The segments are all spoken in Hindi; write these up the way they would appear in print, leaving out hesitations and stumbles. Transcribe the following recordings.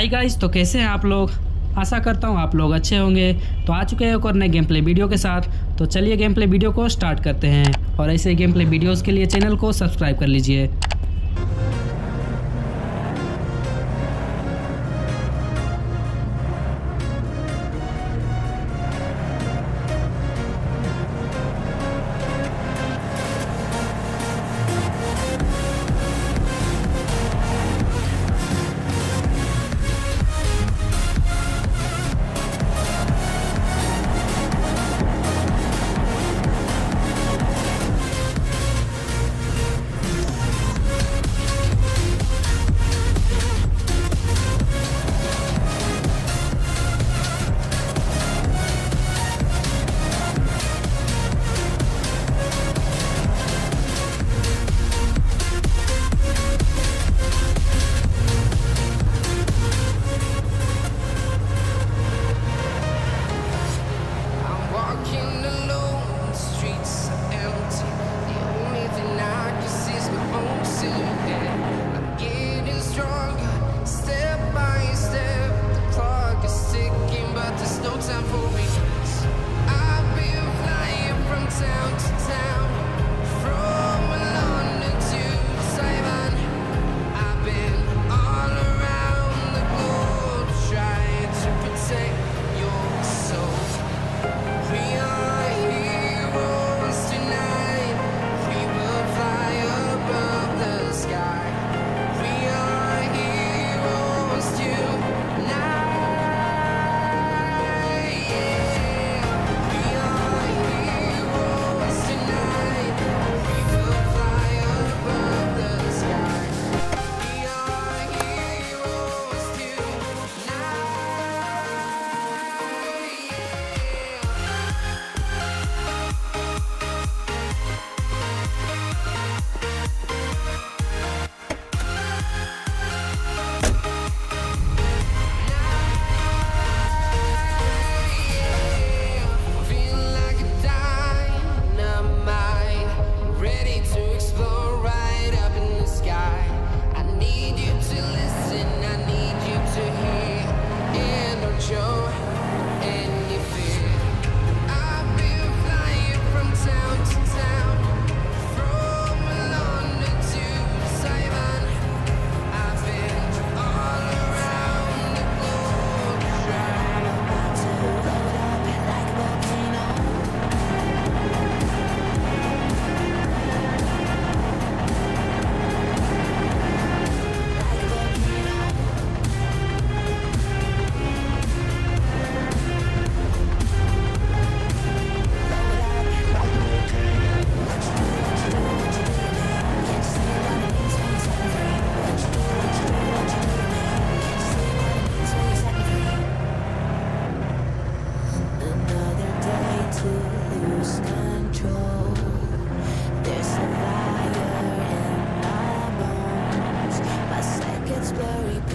हाय गाइस, तो कैसे हैं आप लोग। आशा करता हूं आप लोग अच्छे होंगे। तो आ चुके हैं एक और नए गेम प्ले वीडियो के साथ। तो चलिए गेम प्ले वीडियो को स्टार्ट करते हैं और ऐसे गेम प्ले वीडियोज़ के लिए चैनल को सब्सक्राइब कर लीजिए।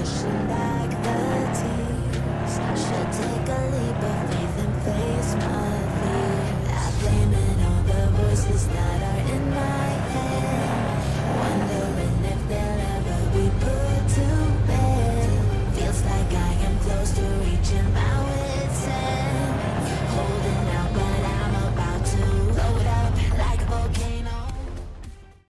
Pushing back.